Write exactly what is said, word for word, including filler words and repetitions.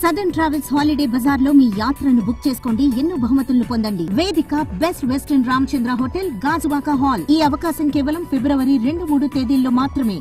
Southern Travels Holiday Bazaar lo mee yatranu book cheskondi enno bahumatulnu pondandi. Vedika, Best Western Ramchandra Hotel, Gazwaka Hall. Ee avakasam kevalam February two three తేదీల్లో మాత్రమే.